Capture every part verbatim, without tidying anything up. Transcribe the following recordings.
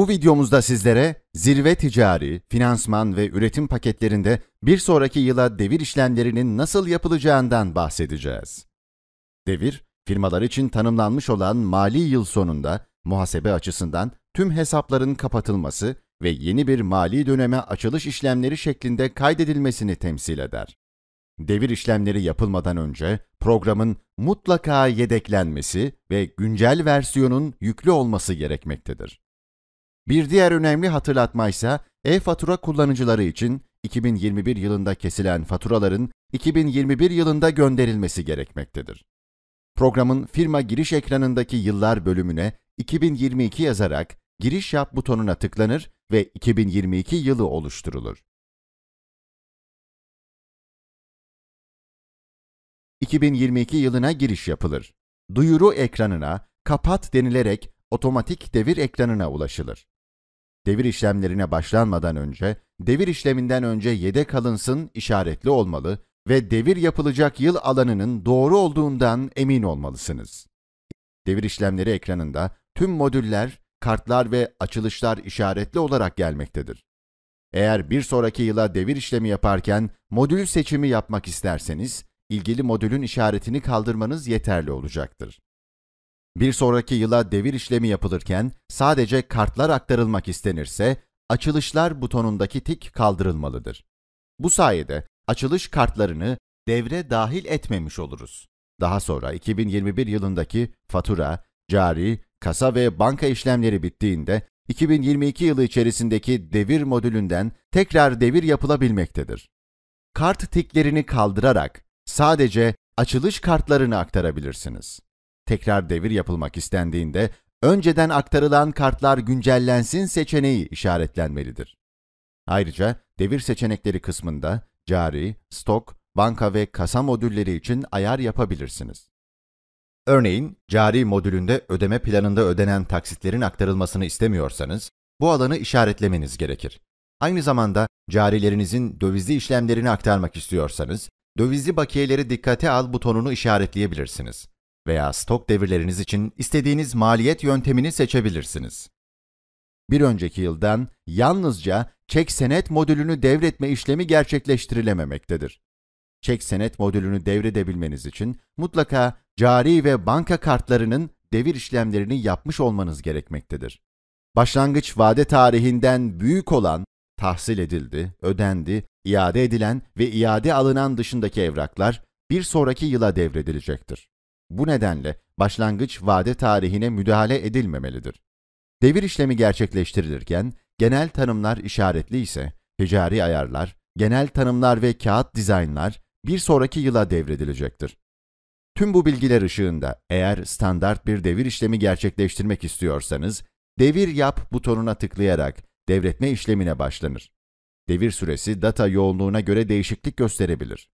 Bu videomuzda sizlere zirve ticari, finansman ve üretim paketlerinde bir sonraki yıla devir işlemlerinin nasıl yapılacağından bahsedeceğiz. Devir, firmalar için tanımlanmış olan mali yıl sonunda muhasebe açısından tüm hesapların kapatılması ve yeni bir mali döneme açılış işlemleri şeklinde kaydedilmesini temsil eder. Devir işlemleri yapılmadan önce programın mutlaka yedeklenmesi ve güncel versiyonun yüklü olması gerekmektedir. Bir diğer önemli hatırlatma ise e-fatura kullanıcıları için iki bin yirmi bir yılında kesilen faturaların iki bin yirmi bir yılında gönderilmesi gerekmektedir. Programın firma giriş ekranındaki yıllar bölümüne iki bin yirmi iki yazarak giriş yap butonuna tıklanır ve iki bin yirmi iki yılı oluşturulur. iki bin yirmi iki yılına giriş yapılır. Duyuru ekranına kapat denilerek otomatik devir ekranına ulaşılır. Devir işlemlerine başlanmadan önce, devir işleminden önce yedek alınsın işaretli olmalı ve devir yapılacak yıl alanının doğru olduğundan emin olmalısınız. Devir işlemleri ekranında tüm modüller, kartlar ve açılışlar işaretli olarak gelmektedir. Eğer bir sonraki yıla devir işlemi yaparken modül seçimi yapmak isterseniz, ilgili modülün işaretini kaldırmanız yeterli olacaktır. Bir sonraki yıla devir işlemi yapılırken sadece kartlar aktarılmak istenirse, açılışlar butonundaki tik kaldırılmalıdır. Bu sayede açılış kartlarını devre dahil etmemiş oluruz. Daha sonra iki bin yirmi bir yılındaki fatura, cari, kasa ve banka işlemleri bittiğinde iki bin yirmi iki yılı içerisindeki devir modülünden tekrar devir yapılabilmektedir. Kart tiklerini kaldırarak sadece açılış kartlarını aktarabilirsiniz. Tekrar devir yapılmak istendiğinde, önceden aktarılan kartlar güncellensin seçeneği işaretlenmelidir. Ayrıca devir seçenekleri kısmında cari, stok, banka ve kasa modülleri için ayar yapabilirsiniz. Örneğin, cari modülünde ödeme planında ödenen taksitlerin aktarılmasını istemiyorsanız, bu alanı işaretlemeniz gerekir. Aynı zamanda carilerinizin dövizli işlemlerini aktarmak istiyorsanız, dövizli bakiyeleri dikkate al butonunu işaretleyebilirsiniz. Veya stok devirleriniz için istediğiniz maliyet yöntemini seçebilirsiniz. Bir önceki yıldan yalnızca çek senet modülünü devretme işlemi gerçekleştirilememektedir. Çek senet modülünü devredebilmeniz için mutlaka cari ve banka kartlarının devir işlemlerini yapmış olmanız gerekmektedir. Başlangıç vade tarihinden büyük olan tahsil edildi, ödendi, iade edilen ve iade alınan dışındaki evraklar bir sonraki yıla devredilecektir. Bu nedenle başlangıç vade tarihine müdahale edilmemelidir. Devir işlemi gerçekleştirilirken genel tanımlar işaretli ise ticari ayarlar, genel tanımlar ve kağıt dizaynlar bir sonraki yıla devredilecektir. Tüm bu bilgiler ışığında eğer standart bir devir işlemi gerçekleştirmek istiyorsanız devir yap butonuna tıklayarak devretme işlemine başlanır. Devir süresi data yoğunluğuna göre değişiklik gösterebilir.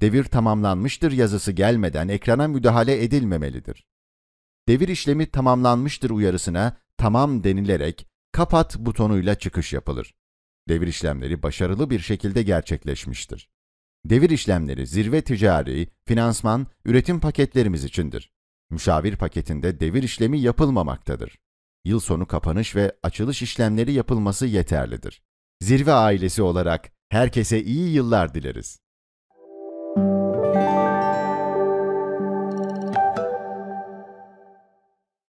Devir tamamlanmıştır yazısı gelmeden ekrana müdahale edilmemelidir. Devir işlemi tamamlanmıştır uyarısına tamam denilerek kapat butonuyla çıkış yapılır. Devir işlemleri başarılı bir şekilde gerçekleşmiştir. Devir işlemleri zirve ticari, finansman, üretim paketlerimiz içindir. Müşavir paketinde devir işlemi yapılmamaktadır. Yıl sonu kapanış ve açılış işlemleri yapılması yeterlidir. Zirve ailesi olarak herkese iyi yıllar dileriz.